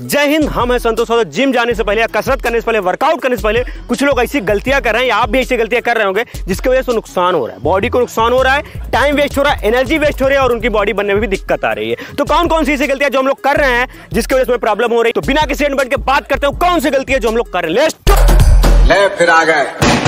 जय हिंद। हम हैं संतोष। और जिम जाने से पहले या कसरत करने से पहले, वर्कआउट करने से पहले कुछ लोग ऐसी गलतियां कर रहे हैं या आप भी ऐसी गलतियां कर रहे होंगे जिसकी वजह से नुकसान हो रहा है, बॉडी को नुकसान हो रहा है, टाइम वेस्ट हो रहा है, एनर्जी वेस्ट हो रही है और उनकी बॉडी बनने में भी दिक्कत आ रही है। तो कौन कौन सी ऐसी गलतियां जो हम लोग कर रहे हैं जिसकी वजह से प्रॉब्लम हो रही है, तो बिना किसी एंड के बात करते हो कौन सी गलती है जो हम लोग कर रहे हैं। फिर आ गए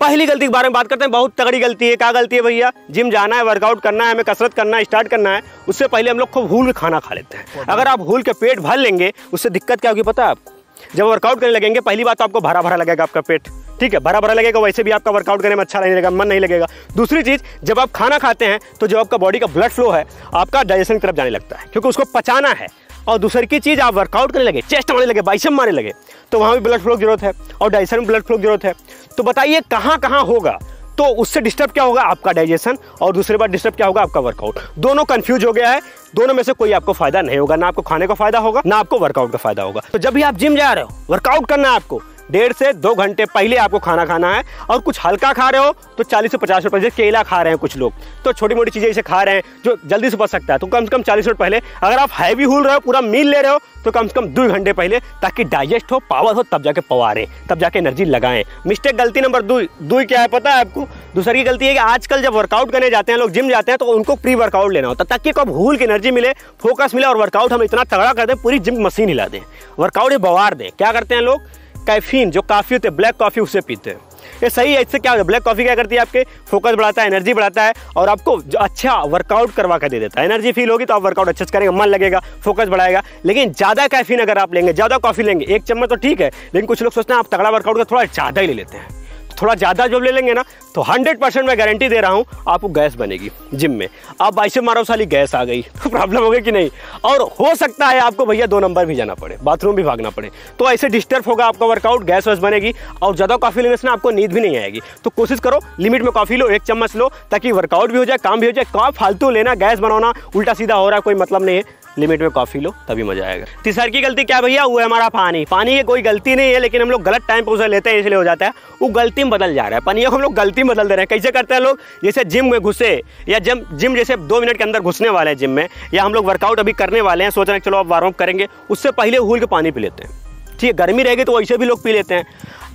पहली गलती के बारे में बात करते हैं। बहुत तगड़ी गलती है। क्या गलती है भैया? जिम जाना है, वर्कआउट करना है, हमें कसरत करना है, स्टार्ट करना है, उससे पहले हम लोग खूब भूल खाना खा लेते हैं। अगर आप भूल के पेट भर लेंगे उससे दिक्कत क्या होगी पता है आपको? जब वर्कआउट करने लगेंगे पहली बात तो आपको भरा भरा लगेगा आपका पेट, ठीक है, भरा भरा लगेगा, वैसे भी आपका वर्कआउट करने में अच्छा नहीं लगेगा, मन नहीं लगेगा। दूसरी चीज़, जब आप खाना खाते हैं तो जो आपका बॉडी का ब्लड फ्लो है आपका डाइजेशन की तरफ जाने लगता है क्योंकि उसको पचाना है। और दूसरी की चीज़, आप वर्कआउट करने लगे, चेस्ट मारने लगे, बाइसेप मारने लगे, तो वहाँ भी ब्लड फ्लो की जरूरत है और डाइजेशन में ब्लड फ्लो की जरूरत है। तो बताइए कहाँ कहाँ होगा, तो उससे डिस्टर्ब क्या होगा? आपका डाइजेशन। और दूसरी बात डिस्टर्ब क्या होगा? आपका वर्कआउट। दोनों कंफ्यूज हो गया है, दोनों में से कोई आपको फायदा नहीं होगा, ना आपको खाने का फायदा होगा ना आपको वर्कआउट का फायदा होगा। तो जब भी आप जिम जा रहे हो, वर्कआउट करना है आपको, 1.5 से 2 घंटे पहले आपको खाना खाना है। और कुछ हल्का खा रहे हो तो 40 से 50 रुपये, जैसे केला खा रहे हैं कुछ लोग, तो छोटी मोटी चीज़ें इसे खा रहे हैं जो जल्दी से पच सकता है, तो कम से कम 40 मिनट पहले। अगर आप हैवी हो रहे हो, पूरा मील ले रहे हो, तो कम से कम 2 घंटे पहले, ताकि डाइजेस्ट हो, पावर हो, तब जाके पवारें, तब जाके एनर्जी लगाएं। मिस्टेक गलती नंबर 2 क्या है पता है आपको? दूसरी गलती है कि आजकल जब वर्कआउट करने जाते हैं लोग, जिम जाते हैं, तो उनको प्री वर्कआउट लेना होता है ताकि को भूल की एनर्जी मिले, फोकस मिले और वर्कआउट हम इतना तगड़ा कर दें पूरी जिम मशीन हिला दें, वर्कआउट बवार दें। क्या करते हैं लोग? कैफीन जो काफ़ी होते हैं, ब्लैक कॉफ़ी, उसे पीते हैं। ये सही है? इससे क्या होता है? ब्लैक कॉफ़ी क्या करती है आपके? फोकस बढ़ाता है, एनर्जी बढ़ाता है और आपको अच्छा वर्कआउट करवा कर दे देता है। एनर्जी फील होगी तो आप वर्कआउट अच्छे से करेंगे, मन लगेगा, फोकस बढ़ाएगा। लेकिन ज़्यादा कैफीन अगर आप लेंगे, ज़्यादा कॉफ़ी लेंगे, 1 चम्मच तो ठीक है, लेकिन कुछ लोग सोचते हैं आप तगड़ा वर्कआउट का थोड़ा ज़्यादा ही ले लेते हैं। थोड़ा ज़्यादा जब ले लेंगे ना तो 100% मैं गारंटी दे रहा हूँ आपको गैस बनेगी जिम में। आप बाइसेप मारो साली गैस आ गई, तो प्रॉब्लम होगी कि नहीं? और हो सकता है आपको भैया 2 नंबर भी जाना पड़े, बाथरूम भी भागना पड़े, तो ऐसे डिस्टर्ब होगा आपका वर्कआउट, गैस वैस बनेगी और ज़्यादा कॉफ़ी लेने से ना आपको नींद भी नहीं आएगी। तो कोशिश करो लिमिट में कॉफ़ी लो, 1 चम्मच लो, ताकि वर्कआउट भी हो जाए, काम भी हो जाए। कॉफ़ी फालतू लेना, गैस बनाना, उल्टा सीधा हो रहा है, कोई मतलब नहीं है, लिमिट में कॉफ़ी लो, तभी मजा आएगा। तीसरी की गलती क्या भैया? वो है हमारा पानी। पानी की कोई गलती नहीं है, लेकिन हम लोग गलत टाइम पर उसे लेते हैं, इसलिए हो जाता है वो गलती में बदल जा रहा है। पानी को हम लोग गलती में बदल दे रहे हैं। कैसे करते हैं लोग? जैसे जिम में घुसे या जिम जैसे 2 मिनट के अंदर घुसने वाले हैं जिम में, या हम लोग वर्कआउट अभी करने वाले हैं, सोच रहे हैं चलो अब वार्म अप करेंगे, उससे पहले घूल के पानी पी लेते हैं, ठीक है, गर्मी रहेगी तो वैसे भी लोग पी लेते हैं,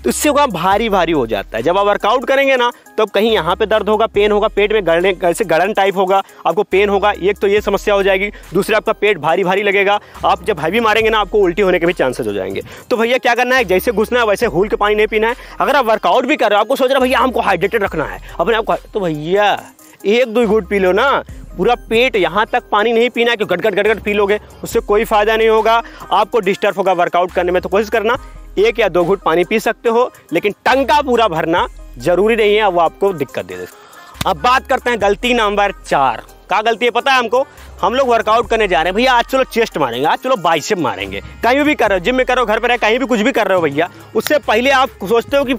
तो इससे वह भारी भारी हो जाता है। जब आप वर्कआउट करेंगे ना तो कहीं यहाँ पे दर्द होगा, पेन होगा, पेट में गड़ने जैसे गड़न टाइप होगा, आपको पेन होगा, एक तो ये समस्या हो जाएगी, दूसरा आपका पेट भारी भारी लगेगा। आप जब हैवी मारेंगे ना आपको उल्टी होने के भी चांसेस हो जाएंगे। तो भैया क्या करना है? जैसे घुसना है वैसे घूल के पानी नहीं पीना है। अगर आप वर्कआउट भी कर रहे हो, आपको सोच रहे भैया हमको हाइड्रेटेड रखना है अपने आप को, तो भैया 1-2 घूंट पी लो ना, पूरा पेट यहाँ तक पानी नहीं पीना है कि गट गट पी लोगे, उससे कोई फ़ायदा नहीं होगा, आपको डिस्टर्ब होगा वर्कआउट करने में। तो कोशिश करना 1 या 2 घूंट पानी पी सकते हो, लेकिन टंका पूरा भरना जरूरी नहीं है, वो आपको दिक्कत दे दे। अब बात करते हैं गलती नंबर 4। क्या गलती है पता है हमको? हम लोग वर्कआउट करने जा रहे हैं भैया, आज चलो चेस्ट मारेंगे, आज चलो बाइसेप मारेंगे, कहीं भी कर रहे हो, जिम में कर रहे हो, घर पर रहे, कहीं भी कुछ भी कर रहे हो भैया, उससे पहले आप सोचते हो कि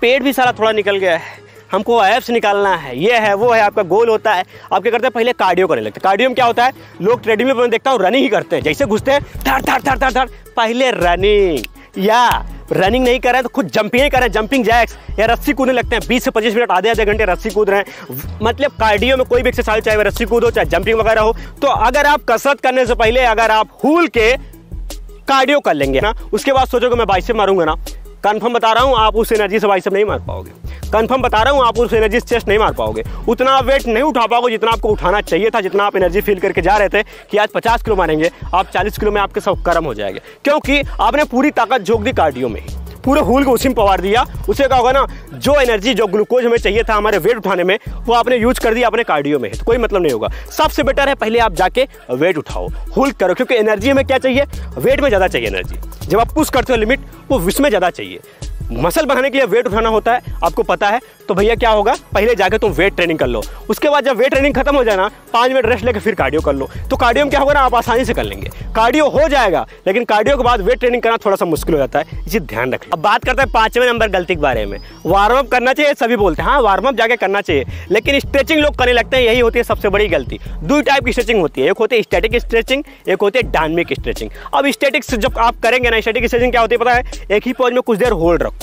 पेट भी सारा थोड़ा निकल गया है, हमको एप्स निकालना है, ये है वो है, आपका गोल होता है। आप क्या करते हैं? पहले कार्डियो करने लगते हैं। कार्डियो में क्या होता है? लोग ट्रेडमिल पर देखता हूँ रनिंग ही करते हैं, जैसे घुसते हैं थर थर पहले रनिंग, या रनिंग नहीं कर रहे तो खुद जंपिंग ही कर रहे हैं, जंपिंग जैक्स, या रस्सी कूदने लगते हैं 20 से 25 मिनट आधे आधे घंटे रस्सी कूद रहे हैं। मतलब कार्डियो में कोई भी एक्सरसाइज, चाहे रस्सी कूद हो चाहे जंपिंग वगैरह हो, तो अगर आप कसरत करने से पहले अगर आप हूल के कार्डियो कर लेंगे ना, उसके बाद सोचोगे मैं बाइसेप मारूंगा ना, कन्फर्म बता रहा हूँ आप उस एनर्जी से बाइसेप नहीं मार पाओगे, कन्फर्म बता रहा हूँ आप उस एनर्जी से चेस्ट नहीं मार पाओगे, उतना वेट नहीं उठा पाओगे जितना आपको उठाना चाहिए था, जितना आप एनर्जी फील करके जा रहे थे कि आज 50 किलो मारेंगे, आप 40 किलो में आपके सब कर्म हो जाएंगे, क्योंकि आपने पूरी ताकत झोंक दी कार्डियो में ही, पूरे हूल को उसी में पवार दिया। उसे क्या होगा ना, जो एनर्जी जो ग्लूकोज हमें चाहिए था हमारे वेट उठाने में, वो आपने यूज कर दिया अपने कार्डियो में, तो कोई मतलब नहीं होगा। सबसे बेटर है पहले आप जाके वेट उठाओ, हूल करो, क्योंकि एनर्जी में क्या चाहिए? वेट में ज़्यादा चाहिए एनर्जी, जब आप पुश करते हो लिमिट वो उसमें ज़्यादा चाहिए, मसल बढ़ाने के लिए वेट उठाना होता है, आपको पता है। तो भैया क्या होगा? पहले जाके तुम वेट ट्रेनिंग कर लो, उसके बाद जब वेट ट्रेनिंग खत्म हो जाए ना 5 मिनट रेस्ट लेकर फिर कार्डियो कर लो। तो कार्डियो में क्या होगा ना, आप आसानी से कर लेंगे, कार्डियो हो जाएगा, लेकिन कार्डियो के बाद वेट ट्रेनिंग करना थोड़ा सा मुश्किल हो जाता है, इसे ध्यान रखें। अब बात करते हैं 5वें नंबर गलती के बारे में। वार्म अप करना चाहिए, सभी बोलते हैं हाँ वार्म अप जाके करना चाहिए, लेकिन स्ट्रेचिंग लोग करने लगते हैं, यही होती है सबसे बड़ी गलती। 2 टाइप की स्ट्रेचिंग होती है, एक होती है स्टैटिक स्ट्रेचिंग, एक होती है डायनामिक स्ट्रेचिंग। अब स्टैटिक जब आप करेंगे ना, स्टैटिक स्ट्रेचिंग क्या होती है पता है? एक ही पोज में कुछ देर होल्ड रखो,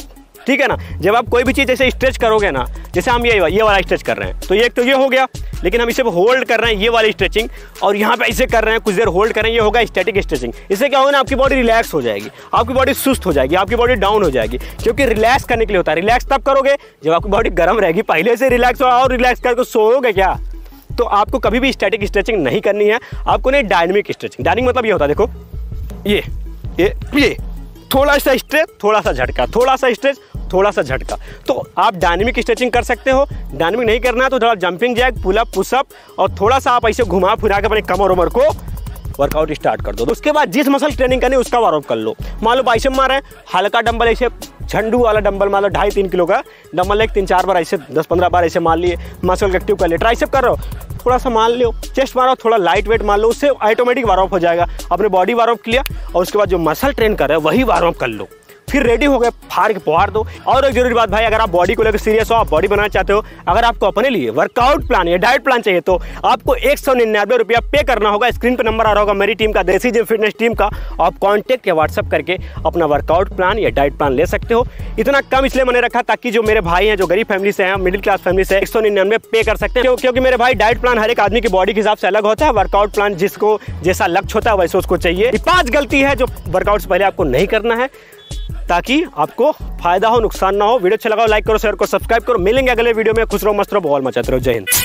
ठीक है ना। जब आप कोई भी चीज़ जैसे स्ट्रेच करोगे ना, जैसे हम ये वाला स्ट्रेच कर रहे हैं, तो ये एक तो ये हो गया, लेकिन हम इसे होल्ड कर रहे हैं ये वाली स्ट्रेचिंग, और यहाँ पे ऐसे कर रहे हैं, कुछ देर होल्ड करें, ये होगा स्टैटिक स्ट्रेचिंग। इससे क्या होगा ना, आपकी बॉडी रिलैक्स हो जाएगी, आपकी बॉडी सुस्त हो जाएगी, आपकी बॉडी डाउन हो जाएगी, क्योंकि रिलैक्स करने के लिए होता है। रिलैक्स तब करोगे जब आपकी बॉडी गर्म रहेगी, पहले से रिलैक्स हो, और रिलैक्स करके सोओगे क्या, तो आपको कभी भी स्टैटिक स्ट्रेचिंग नहीं करनी है, आपको नहीं डायनेमिक स्ट्रेचिंग। डायनेमिक मतलब ये होता है, देखो ये थोड़ा सा स्ट्रेच, थोड़ा सा झटका, थोड़ा सा स्ट्रेच, थोड़ा सा झटका। तो आप डायनेमिक स्ट्रेचिंग कर सकते हो। डायनेमिक नहीं करना है तो थोड़ा जंपिंग जैक, पुलअप, पुशअप, और थोड़ा सा आप ऐसे घुमा फिरा के अपने कमर उमर को वर्कआउट स्टार्ट कर दो। उसके बाद जिस मसल ट्रेनिंग करनी है उसका वार्मअप कर लो। मान लो बाइसेप मार रहे हैं, हल्का डंबल ऐसे झंडू वाला डंबल, मान लो 2.5-3 किलो का डंबल, एक 3-4 बार ऐसे, 10-15 बार ऐसे मार लिए, मसल एक्टिव कर लिए। ट्राइसेप कर रहे हो, थोड़ा सा मान लो चेस्ट मारो, थोड़ा लाइट वेट मान लो, उससे ऑटोमेटिक वार्म अप हो जाएगा, अपने बॉडी वार्म अप किया, और उसके बाद जो मसल ट्रेन कर रहे हो वही वार्म अप कर लो। फिर रेडी हो गए, फाड़ के पहाड़ दो। और एक जरूरी बात भाई, अगर आप बॉडी को लेकर सीरियस हो, आप बॉडी बनाना चाहते हो, अगर आपको अपने लिए वर्कआउट प्लान या डाइट प्लान चाहिए, तो आपको 199 रुपया पे करना होगा। स्क्रीन पर नंबर आ रहा होगा मेरी टीम का, देसी जिम फिटनेस टीम का, आप कॉन्टैक्ट या व्हाट्सअप करके अपना वर्कआउट प्लान या डाइट प्लान ले सकते हो। इतना कम इसलिए मैंने रखा ताकि जो मेरे भाई हैं, जो गरीब फैमिली से हैं, मिडिल क्लास फैमिली से, 199 पे कर सकते हैं, क्योंकि मेरे भाई डाइट प्लान हर एक आदमी की बॉडी के हिसाब से अलग होता है। वर्कआउट प्लान जिसको जैसा लक्ष्य होता है वैसे उसको चाहिए। 5 गलती है जो वर्कआउट से पहले आपको नहीं करना है, ताकि आपको फायदा हो, नुकसान ना हो। वीडियो अच्छा लगा हो, लाइक करो, शेयर करो, सब्सक्राइब करो। मिलेंगे अगले वीडियो में। खुश रहो, मस्त रहो, बहुत मचाते रहो। जय हिंद।